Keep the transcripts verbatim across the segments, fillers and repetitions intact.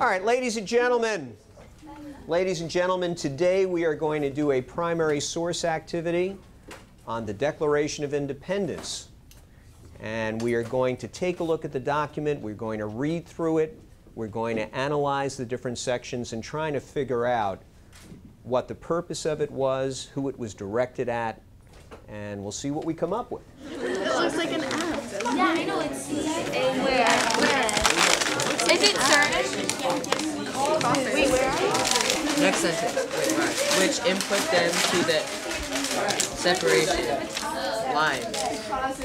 All right, ladies and gentlemen. Ladies and gentlemen, today we are going to do a primary source activity on the Declaration of Independence. And we are going to take a look at the document. We're going to read through it. We're going to analyze the different sections and trying to figure out what the purpose of it was, who it was directed at, and we'll see what we come up with. It looks like an F. Yeah, I know. It's C A. Is it certain? Wait, where are you? Next sentence. Which input them to the separation line.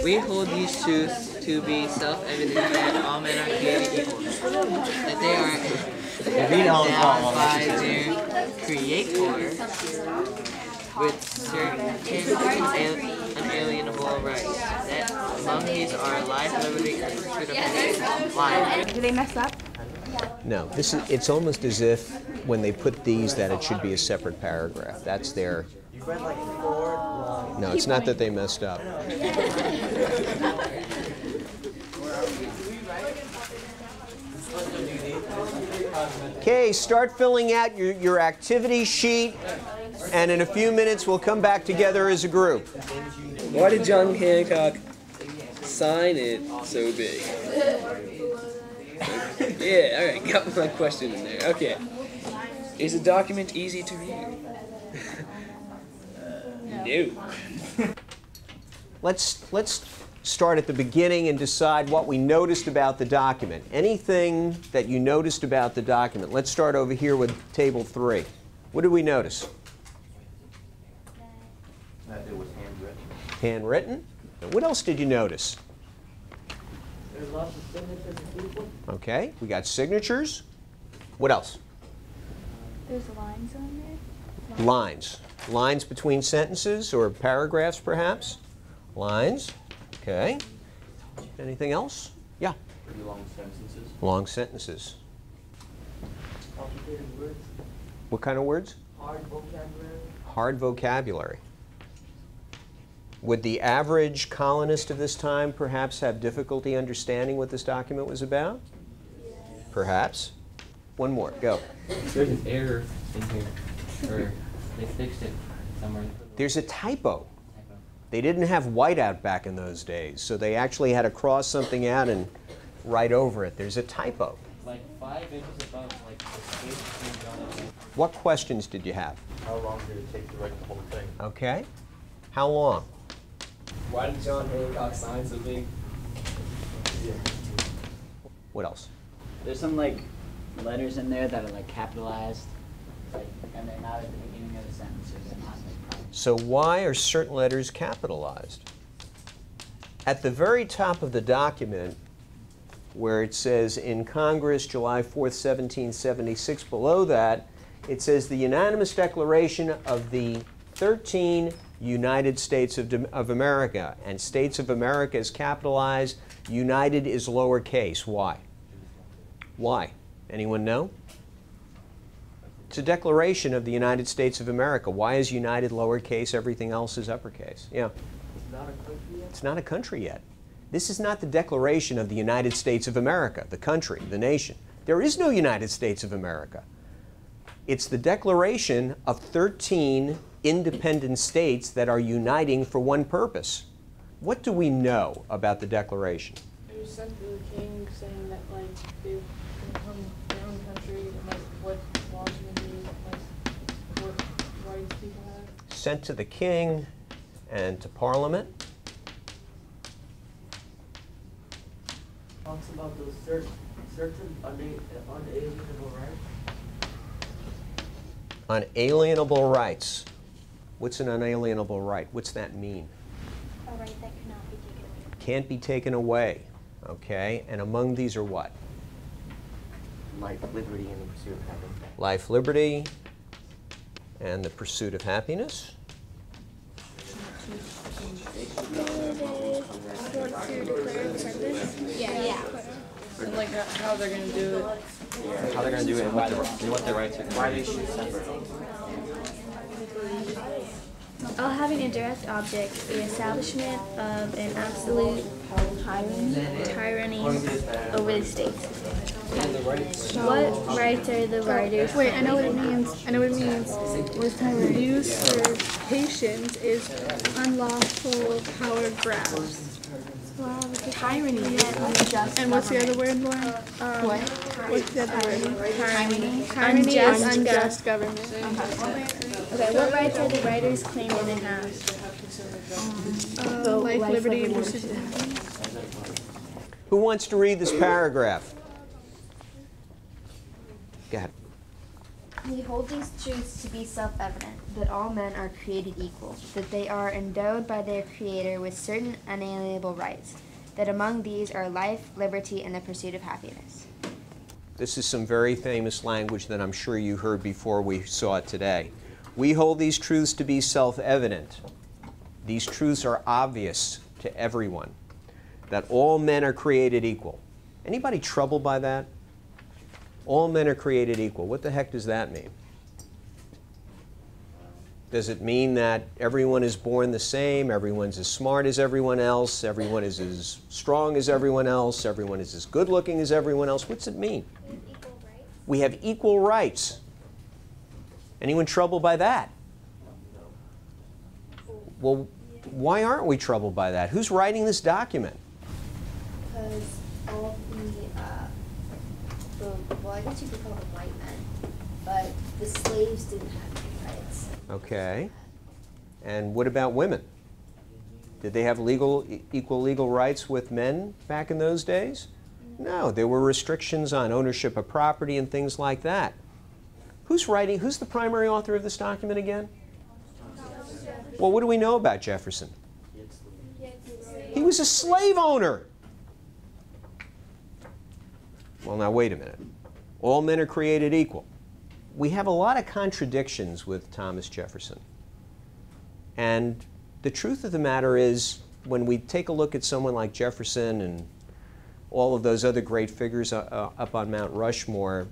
We hold these truths to be self-evident that all men are created equal. That they are endowed by their creator with certain unalienable rights, that among these are life, liberty, and the pursuit of life. Do they mess up? No. This is, it's almost as if when they put these that it should be a separate paragraph. That's their... You've read like four lines. No, it's not that they messed up. Okay, start filling out your, your activity sheet. And in a few minutes, we'll come back together as a group. Why did John Hancock sign it so big? Yeah, all right, got my question in there. Okay. Is the document easy to read? No. Let's, let's start at the beginning and decide what we noticed about the document. Anything that you noticed about the document. Let's start over here with table three. What did we notice? That it was handwritten. Handwritten. What else did you notice? There's lots of signatures of people. Okay, we got signatures. What else? There's lines on there. Lines. Lines between sentences or paragraphs, perhaps. Lines. Okay. Anything else? Yeah. Pretty long sentences. Long sentences. Complicated words. What kind of words? Hard vocabulary. Hard vocabulary. Would the average colonist of this time perhaps have difficulty understanding what this document was about? Yes. Perhaps. One more. Go. There's an error in here. Or they fixed it somewhere. There's a typo. typo. They didn't have whiteout back in those days, so they actually had to cross something out and write over it. There's a typo. Like five inches above, like the What questions did you have? How long did it take to write the whole thing? Okay. How long? Why did John Hancock sign something? Yeah. What else? There's some like letters in there that are like capitalized, like, and they're not at the beginning of the sentence, or they're not like. So why are certain letters capitalized? At the very top of the document, where it says "In Congress, July fourth, seventeen seventy-six," below that, it says the unanimous declaration of the thirteen. United States of, of America, and States of America is capitalized, United is lowercase. Why? Why? Anyone know? It's a declaration of the United States of America. Why is United lowercase, everything else is uppercase? Yeah. It's not a country yet. It's not a country yet. This is not the declaration of the United States of America, the country, the nation. There is no United States of America. It's the declaration of thirteen independent states that are uniting for one purpose. What do we know about the Declaration? It was sent to the king saying that, like, they become their own country and, like, what laws they need, like, what rights people have. Sent to the king and to Parliament. Talks about those certain, certain unalienable rights. Unalienable rights. What's an unalienable right? What's that mean? A right that cannot be taken away. Can't be taken away. Okay. And among these are what? Life, liberty, and the pursuit of happiness. Life, liberty, and the pursuit of happiness. Yeah. Yeah. And like how they're going to do it. Yeah. How they're going to do it and what their rights are. Why they should separate. All having a direct object, the establishment of an absolute tyranny over the states. What rights are the writers? Wait, I know what it means. I know what it means. Usurpation is unlawful power grabs. Wow, tyranny. And what's the other word, Lauren? Um, what? What's the other word? Tyranny. Tyranny is unjust government. Okay, what rights are the writers claiming they have? Um, um, life, life, liberty, and pursuit. Who wants to read this paragraph? Go ahead. We hold these truths to be self-evident, that all men are created equal, that they are endowed by their Creator with certain unalienable rights, that among these are life, liberty, and the pursuit of happiness. This is some very famous language that I'm sure you heard before we saw it today. We hold these truths to be self-evident. These truths are obvious to everyone, that all men are created equal. Anybody troubled by that? All men are created equal. What the heck does that mean? Does it mean that everyone is born the same, everyone's as smart as everyone else, everyone is as strong as everyone else, everyone is as good-looking as everyone else? What's it mean? We have equal rights. We have equal rights. Anyone troubled by that? Well, why aren't we troubled by that? Who's writing this document? Because all the... Uh, well, I guess you could call them white men, but the slaves didn't have any rights. Okay. And what about women? Did they have legal, equal legal rights with men back in those days? No, there were restrictions on ownership of property and things like that. Who's writing, who's the primary author of this document again? Well, what do we know about Jefferson? He was a slave owner. Well, now, wait a minute. All men are created equal. We have a lot of contradictions with Thomas Jefferson. And the truth of the matter is, when we take a look at someone like Jefferson and all of those other great figures uh, up on Mount Rushmore,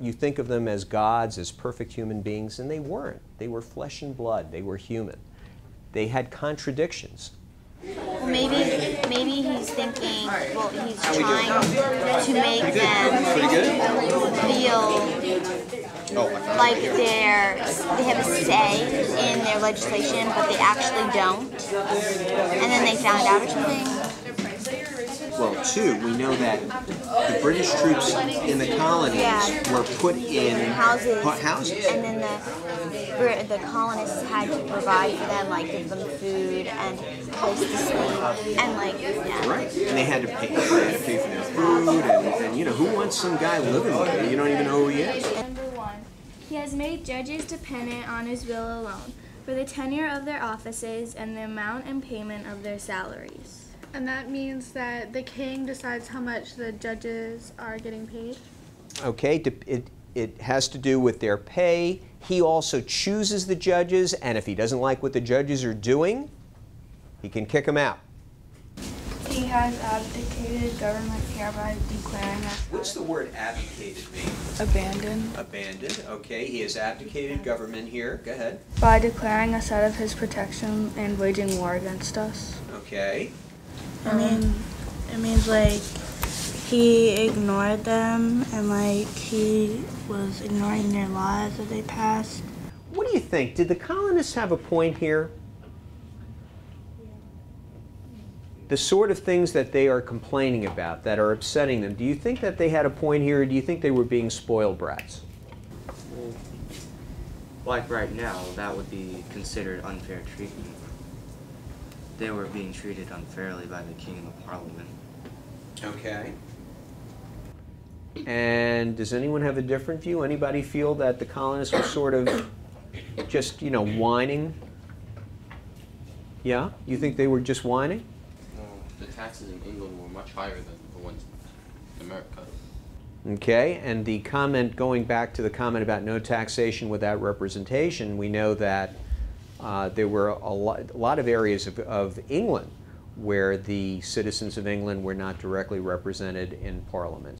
you think of them as gods, as perfect human beings, and they weren't. They were flesh and blood. They were human. They had contradictions. Well, maybe, maybe he's thinking, well, he's trying to make them feel like they're, they have a say in their legislation, but they actually don't, and then they found out or something. Well, too, we know that the British troops in the colonies yeah. were put in houses, houses. And then the, the colonists had to provide for them, like give them food and place to sleep, and like, yeah. Right, and they had to pay, they had to pay for their food, and, and you know, who wants some guy living with you? You don't even know who he is. Number one, he has made judges dependent on his will alone for the tenure of their offices and the amount and payment of their salaries. And that means that the king decides how much the judges are getting paid? Okay, it, it has to do with their pay. He also chooses the judges, and if he doesn't like what the judges are doing, he can kick them out. He has abdicated government care by declaring that. What's the word abdicated mean? Abandoned. Abandoned, okay. He has abdicated government here. Go ahead. By declaring us out of his protection and waging war against us. Okay. I mean, it means like he ignored them and like he was ignoring their laws that they passed. What do you think? Did the colonists have a point here? The sort of things that they are complaining about, that are upsetting them, do you think that they had a point here, or do you think they were being spoiled brats? Well, like right now, that would be considered unfair treatment. They were being treated unfairly by the king and the parliament. Okay. And does anyone have a different view? Anybody feel that the colonists were sort of just, you know, whining? Yeah? You think they were just whining? No, the taxes in England were much higher than the ones in America. Okay, and the comment, going back to the comment about no taxation without representation, we know that Uh, there were a lot, a lot of areas of, of England where the citizens of England were not directly represented in Parliament.